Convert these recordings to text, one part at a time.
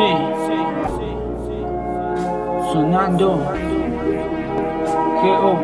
Sí. Sonando Ge.O.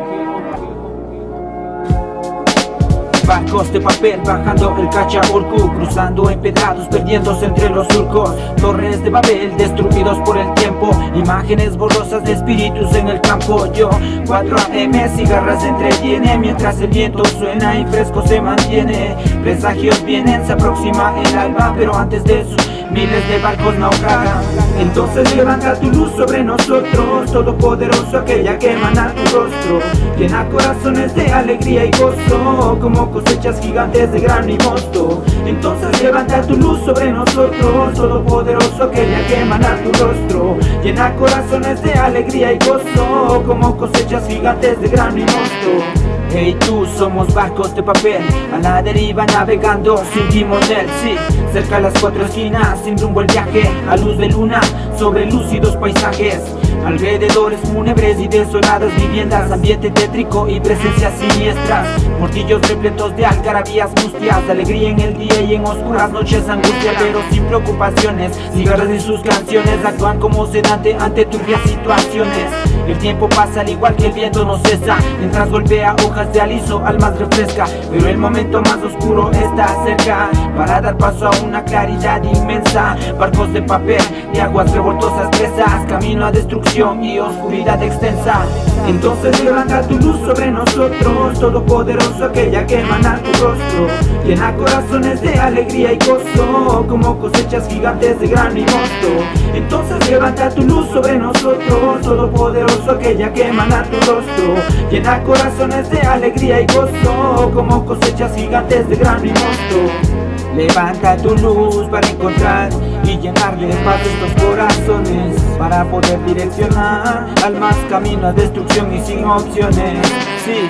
Barcos de papel bajando el Cachak Urku, cruzando empedrados, perdiéndose entre los surcos. Torres de Babel destruidos por el tiempo, imágenes borrosas de espíritus en el campo. Yo, 4 AM, cigarras se entretiene mientras el viento suena y fresco se mantiene. Presagios vienen, se aproxima el alba, pero antes de eso miles de barcos naufragan. Entonces levanta tu luz sobre nosotros, todopoderoso, aquella que emana tu rostro. Llena corazones de alegría y gozo, como cosechas gigantes de grano y mosto. Entonces levanta tu luz sobre nosotros, todopoderoso, aquella que emana tu rostro. Llena corazones de alegría y gozo, como cosechas gigantes de grano y mosto. Hey tú, somos barcos de papel, a la deriva navegando sin timonel, sí. Cerca a las 4 esquinas, sin rumbo el viaje, a luz de luna, sobre lúcidos paisajes. Alrededores fúnebres y desoladas viviendas, ambiente tétrico y presencias siniestras. Portillos repletos de algarabías mustias, de alegría en el día y en oscuras noches angustia, pero sin preocupaciones. Cigarras y sus canciones actúan como sedante ante turbias situaciones. El tiempo pasa al igual que el viento no cesa, mientras golpea hojas de aliso, almas refresca. Pero el momento más oscuro está cerca, para dar paso a una claridad inmensa. Barcos de papel, de aguas revoltosas presas, camino a destrucción y oscuridad extensa. Entonces levanta tu luz sobre nosotros, todopoderoso, aquella que emana tu rostro. Llena corazones de alegría y gozo, como cosechas gigantes de grano y mosto. Entonces levanta tu luz sobre nosotros, todopoderoso, aquella que emana tu rostro. Llena corazones de alegría y gozo, como cosechas gigantes de grano y mosto. Levanta tu luz para encontrar y llenarle paz a estos corazones, para poder direccionar almas camino a destrucción y sin opciones. Sí,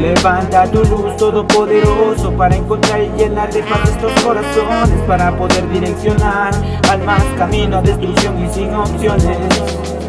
levanta tu luz todopoderoso para encontrar y llenarle paz a estos corazones, para poder direccionar almas camino a destrucción y sin opciones.